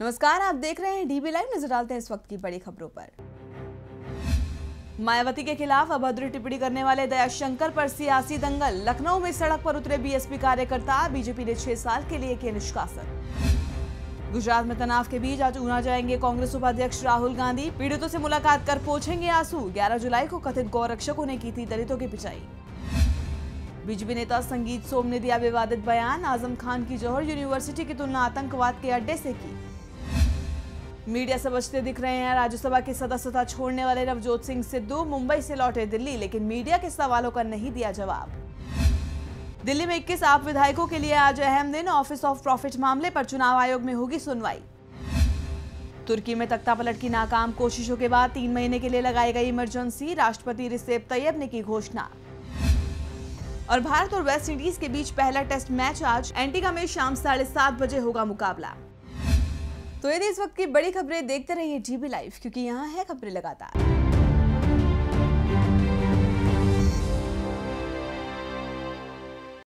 नमस्कार, आप देख रहे हैं डीबी लाइव। नजर डालते हैं इस वक्त की बड़ी खबरों पर। मायावती के खिलाफ अभद्र टिप्पणी करने वाले दयाशंकर पर सियासी दंगल। लखनऊ में सड़क पर उतरे बीएसपी कार्यकर्ता, बीजेपी ने 6 साल के लिए किए निष्कासन। गुजरात में तनाव के बीच आज ऊना जाएंगे कांग्रेस उपाध्यक्ष राहुल गांधी, पीड़ितों से मुलाकात कर पोंछेंगे आंसू। 11 जुलाई को कथित गौरक्षकों ने की थी दलितों की पिटाई। बीजेपी नेता संगीत सोम ने दिया विवादित बयान। आजम खान की जौहर यूनिवर्सिटी की तुलना आतंकवाद के अड्डे से की। मीडिया से बचते दिख रहे हैं राज्यसभा की सदस्यता छोड़ने वाले नवजोत सिंह सिद्धू। मुंबई से लौटे दिल्ली, लेकिन मीडिया के सवालों का नहीं दिया जवाब। दिल्ली में 21 आप विधायकों के लिए आज अहम दिन। ऑफिस ऑफ प्रॉफिट मामले पर चुनाव आयोग में होगी सुनवाई। तुर्की में तख्तापलट की नाकाम कोशिशों के बाद 3 महीने के लिए लगाई गई इमरजेंसी। राष्ट्रपति रिसेप तैयब ने की घोषणा। और भारत और वेस्ट इंडीज के बीच पहला टेस्ट मैच आज एंटीगा में शाम 7:30 बजे होगा मुकाबला। तो ये थी इस वक्त की बड़ी खबरें। देखते रहिए डीबी लाइव, क्योंकि यहाँ है खबरें लगातार।